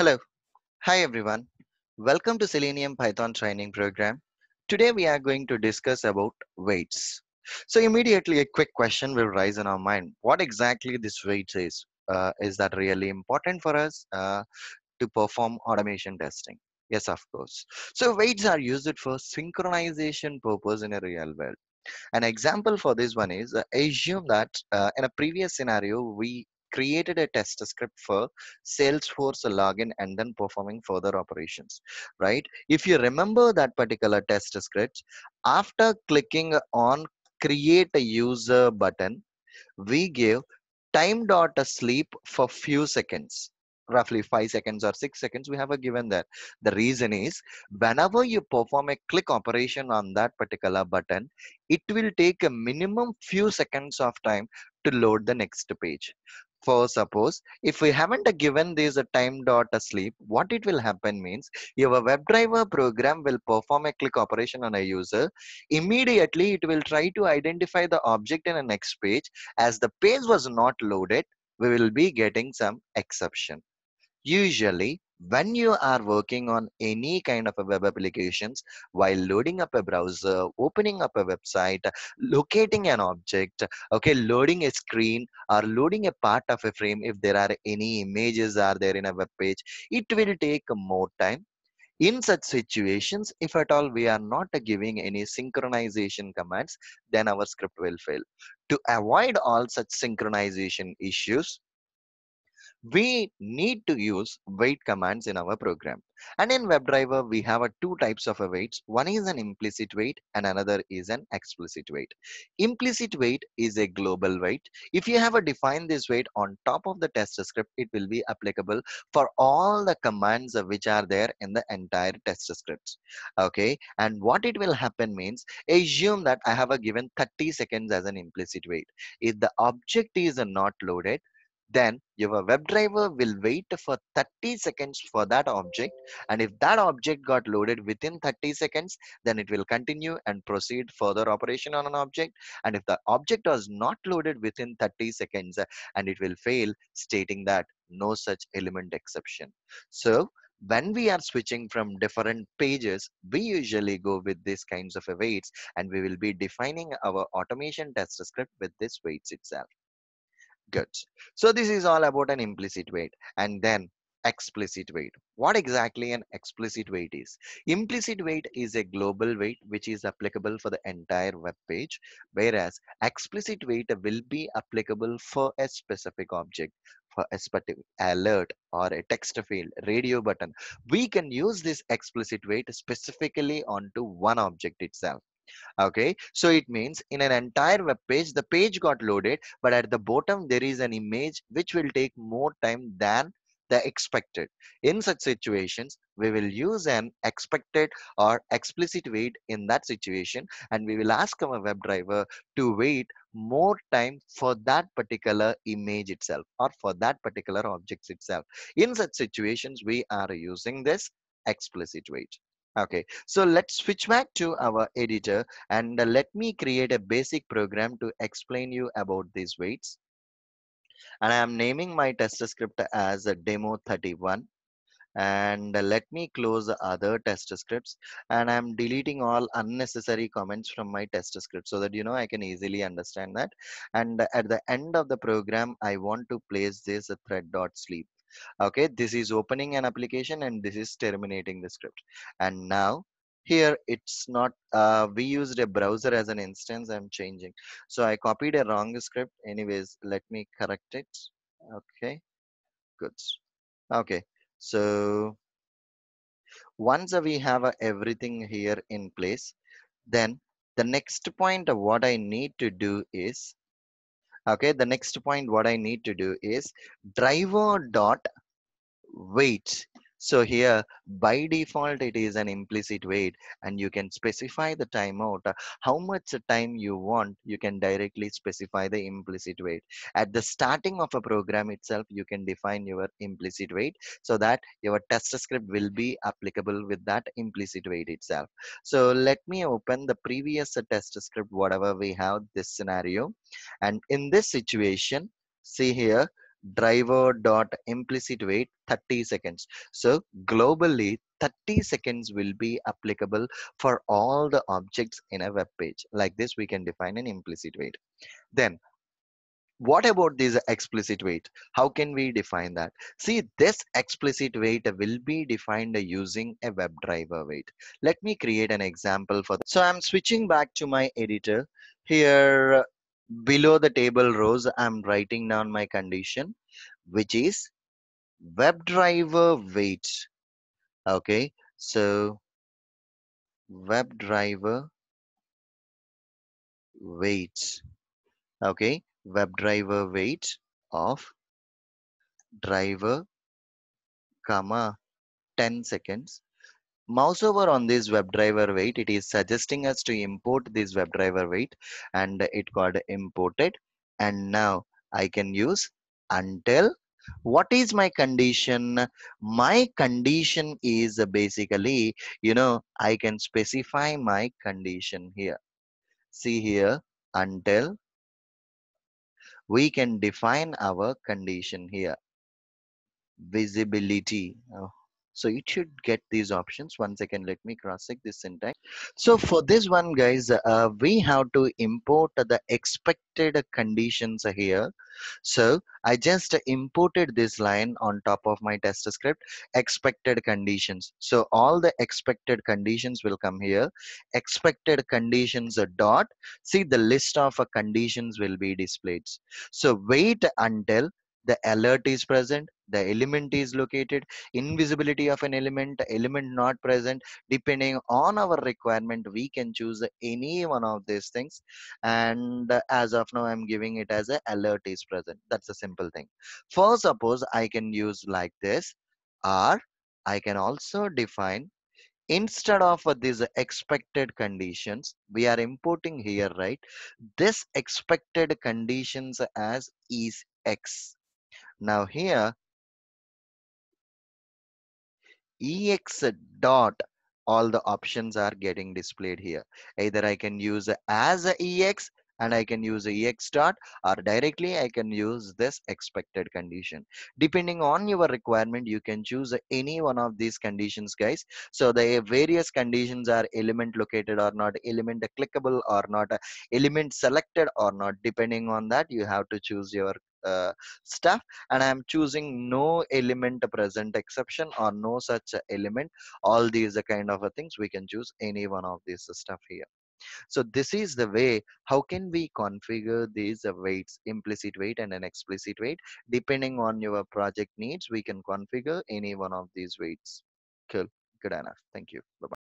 Hello. Hi, everyone. Welcome to Selenium Python training program. Today, we are going to discuss about weights. So immediately, a quick question will rise in our mind. What exactly this weight is? Is that really important for us to perform automation testing? Yes, of course. So weights are used for synchronization purpose in a real world. An example for this one is assume that in a previous scenario, we created a test script for Salesforce login and then performing further operations, right? If you remember that particular test script, after clicking on create a user button, we gave time.sleep for few seconds. Roughly 5 seconds or 6 seconds, we have a given that. The reason is whenever you perform a click operation on that particular button, it will take a minimum few seconds of time to load the next page. For suppose if we haven't given this a time.sleep, what it will happen means your WebDriver program will perform a click operation on a user. Immediately it will try to identify the object in the next page. As the page was not loaded, we will be getting some exception. Usually, when you are working on any kind of a web applications, while loading up a browser, opening up a website, locating an object, okay, loading a screen or loading a part of a frame, if there are any images are there in a web page, it will take more time. In such situations, if at all we are not giving any synchronization commands, then our script will fail. To avoid all such synchronization issues, we need to use wait commands in our program. And in WebDriver, we have two types of weights. One is an implicit weight and another is an explicit weight. Implicit weight is a global weight. If you have defined this weight on top of the test script, it will be applicable for all the commands which are there in the entire test scripts. Okay. And what it will happen means, assume that I have given 30 seconds as an implicit weight. If the object is not loaded, then your WebDriver will wait for 30 seconds for that object, and if that object got loaded within 30 seconds, then it will continue and proceed further operation on an object, and if the object was not loaded within 30 seconds, and it will fail stating that no such element exception. So when we are switching from different pages, we usually go with these kinds of weights, and we will be defining our automation test script with this weights itself. Good. So this is all about an implicit weight. And then explicit weight. What exactly an explicit weight is? Implicit weight is a global weight which is applicable for the entire web page, whereas explicit weight will be applicable for a specific object, for a specific alert or a text field, radio button. We can use this explicit weight specifically onto one object itself. Okay, so it means in an entire web page, the page got loaded, but at the bottom there is an image which will take more time than the expected. In such situations, we will use an expected or explicit wait in that situation, and we will ask our WebDriver to wait more time for that particular image itself or for that particular object itself. In such situations, we are using this explicit wait. Okay, so let's switch back to our editor and let me create a basic program to explain you about these weights. And I am naming my test script as demo 31. And let me close the other test scripts. And I'm deleting all unnecessary comments from my test script so that, you know, I can easily understand that. And at the end of the program, I want to place this thread.sleep. Okay, this is opening an application and this is terminating the script. And now here it's not, we used a browser as an instance. I'm changing. So I copied a wrong script. Anyways, let me correct it. Okay, good. Okay, so once we have everything here in place, then the next point of what I need to do is, okay, the next point what I need to do is driver.weight. So here by default it is an implicit weight, and you can specify the timeout, how much time you want. You can directly specify the implicit weight. At the starting of a program itself, you can define your implicit weight so that your test script will be applicable with that implicit weight itself. So let me open the previous test script, whatever we have this scenario. And in this situation, see here, driver.implicitWait 30 seconds. So globally, 30 seconds will be applicable for all the objects in a web page. Like this, we can define an implicit wait. Then, what about this explicit wait? How can we define that? See, this explicit wait will be defined using a WebDriver wait. Let me create an example for that. So I'm switching back to my editor. Here, below the table rows, I'm writing down my condition, which is WebDriver wait. Okay, so WebDriver waits. Okay, WebDriver wait of driver, comma 10 seconds. Mouse over on this WebDriver wait. It is suggesting us to import this WebDriver wait, and it got imported. And now I can use until. What is my condition? My condition is basically, you know, I can specify my condition here. See here, until. We can define our condition here. Visibility. Oh. So it should get these options. One second, let me cross-check this syntax. So for this one, guys, we have to import the expected conditions here. So I just imported this line on top of my test script, expected conditions. So all the expected conditions will come here. Expected conditions dot. See, the list of conditions will be displayed. So wait until the alert is present, the element is located, invisibility of an element, element not present. Depending on our requirement, we can choose any one of these things. And as of now, I'm giving it as a alert is present. That's a simple thing. For suppose I can use like this, or I can also define, instead of these expected conditions, we are importing here, right? This expected conditions as is X. Now here, EX dot, all the options are getting displayed here. Either I can use as a EX and I can use a EX dot, or directly I can use this expected condition. Depending on your requirement, you can choose any one of these conditions, guys. So the various conditions are element located or not, element clickable or not, element selected or not. Depending on that, you have to choose your stuff, and I'm choosing no element present exception or no such element. All these kind of things, we can choose any one of this stuff here. So this is the way how can we configure these weights, implicit weight and an explicit weight. Depending on your project needs, we can configure any one of these weights. Cool, good enough. Thank you. Bye-bye.